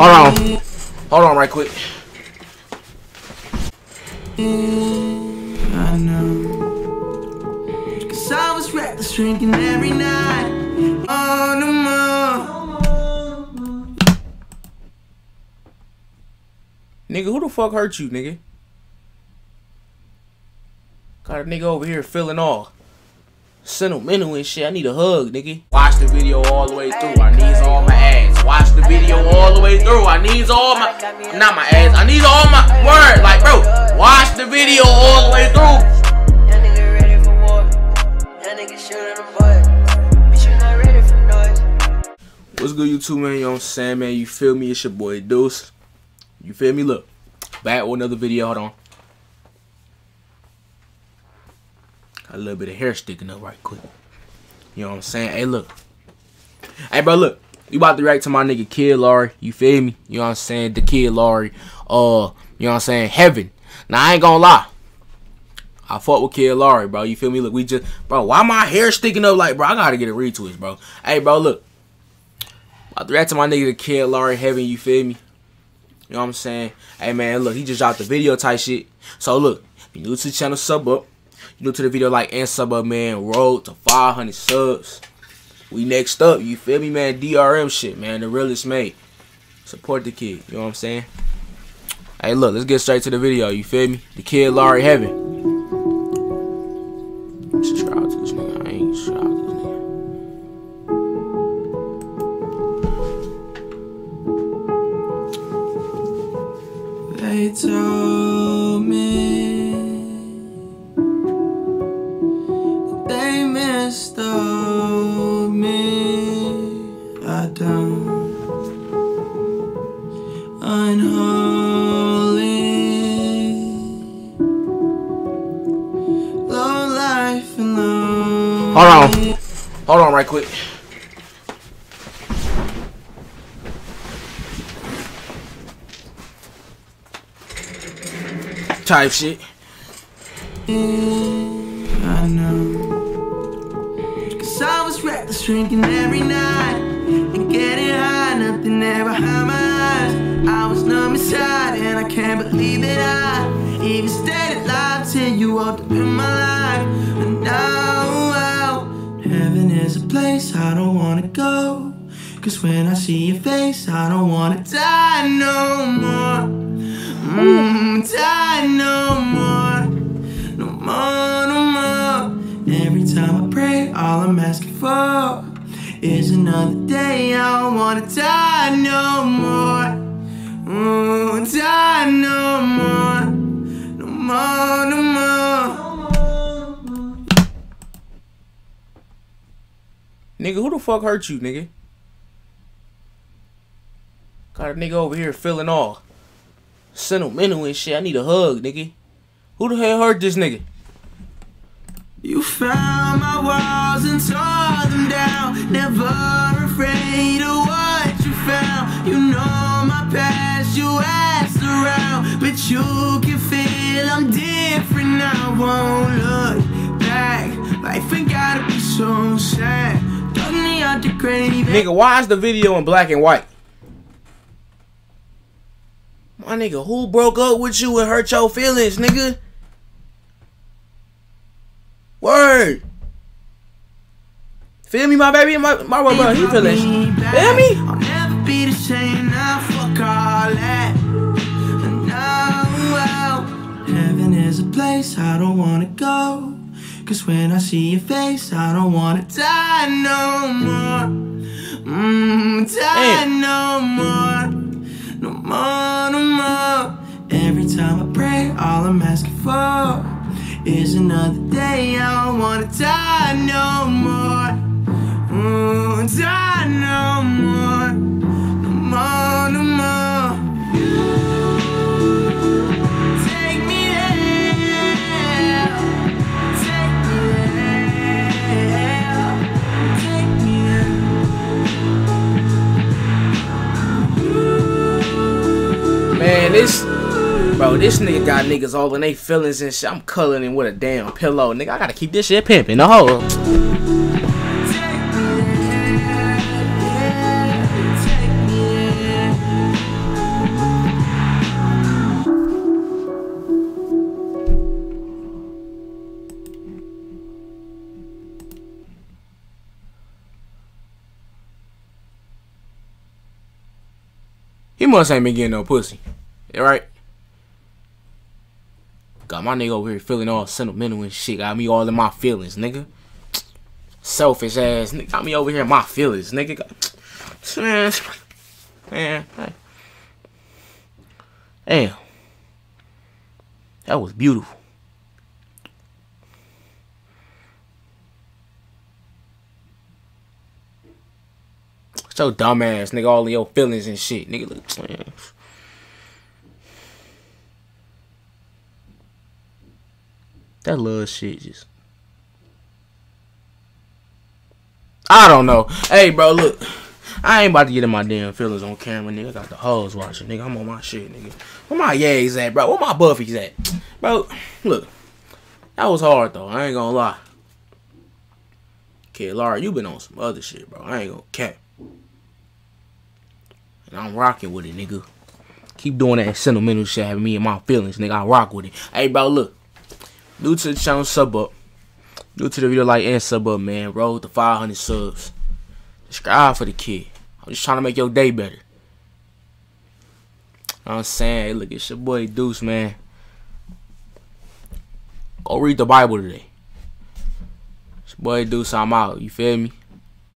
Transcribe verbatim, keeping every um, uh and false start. Hold on. Hold on right quick. I know. Cause I was reckless drinking every night. Oh, no more. Nigga, who the fuck hurt you, nigga? Got a nigga over here feeling all sentimental and shit. I need a hug, nigga. Watch the video all the way through. I need all my ass. Watch the video all the way through. I need all my, not my ass. I need all my word. Like, bro, watch the video all the way through. That nigga ready for war. That nigga shooting a boy. Bitch, you not ready for noise. What's good, YouTube, man? You know what I'm saying, man? You feel me? It's your boy Deuce. You feel me? Look, back with another video. Hold on. A little bit of hair sticking up right quick. You know what I'm saying? Hey, look. Hey, bro, look. You about to react to my nigga Kid Laroi. You feel me? You know what I'm saying? The Kid Laroi. Uh, you know what I'm saying? Heaven. Now, I ain't gonna lie. I fuck with Kid Laroi, bro. You feel me? Look, we just... Bro, why my hair sticking up like... Bro, I gotta get a retweet, bro. Hey, bro, look. About to react to my nigga the Kid Laroi. Heaven, you feel me? You know what I'm saying? Hey, man, look. He just dropped the video type shit. So, look. If you're new to the channel, sub up. You know, to the video, like and sub up, man. Road to five hundred subs. We next up, you feel me, man? D R M shit, man. The realest mate. Support the kid, you know what I'm saying? Hey, look, let's get straight to the video, you feel me? The Kid Laroi Heaven. Subscribe to this nigga. I ain't subscribed to this nigga. They told me. Hold on. Hold on right quick. Type shit. I know. Cause I was reckless drinking every night. And getting high, nothing ever high my eyes. I was numb inside and I can't believe that I even stayed alive till you walked up in my life. And now heaven is a place I don't want to go. Cause when I see your face, I don't want to die no more. Mm, die no more. No more, no more. Every time I pray, all I'm asking for is another day. I don't want to die no more. Mm, die no more. No more, no more. Nigga, who the fuck hurt you, nigga? Got a nigga over here feeling all sentimental and shit. I need a hug, nigga. Who the hell hurt this nigga? You found my walls and tore them down. Never afraid of what you found. You know my past, you asked around. But you can feel I'm different. I won't look back. Life ain't gotta be so sad. Nigga, why is the video in black and white? My nigga, who broke up with you and hurt your feelings, nigga? Word. Feel me, my baby? My, my, my, my he feelings. Feel me? I'll never be the same now, fuck all that. Now, heaven is a place I don't want to go. Cause when I see your face, I don't wanna die no more. Mm, die Damn. no more. No more, no more. Every time I pray, all I'm asking for is another day. I don't wanna die no more. Mm, die no more. No more, no more. You take me there. Man, this, bro, this nigga got niggas all in they feelings and shit. I'm cuddling him with a damn pillow, nigga. I gotta keep this shit pimping. No, hold up. He must ain't been getting no pussy. Alright? Got my nigga over here feeling all sentimental and shit. Got me all in my feelings, nigga. Selfish ass nigga. Got me over here in my feelings, nigga. Man. Man. Damn. That was beautiful. So dumb ass, nigga, all of your feelings and shit, nigga. Look, that love shit just. I don't know. Hey, bro, look. I ain't about to get in my damn feelings on camera, nigga. I got the hoes watching, nigga. I'm on my shit, nigga. Where my yays at, bro? Where my buffies at? Bro, look. That was hard, though. I ain't gonna lie. Kid Laroi, you been on some other shit, bro. I ain't gonna cap. And I'm rocking with it, nigga. Keep doing that sentimental shit, having me in my feelings, nigga. I rock with it. Hey, bro, look. New to the channel, sub up. New to the video, like and sub up, man. Roll to five hundred subs. Subscribe for the kid. I'm just trying to make your day better. You know what I'm saying? Hey, look, it's your boy Deuce, man. Go read the Bible today. It's your boy Deuce, I'm out. You feel me?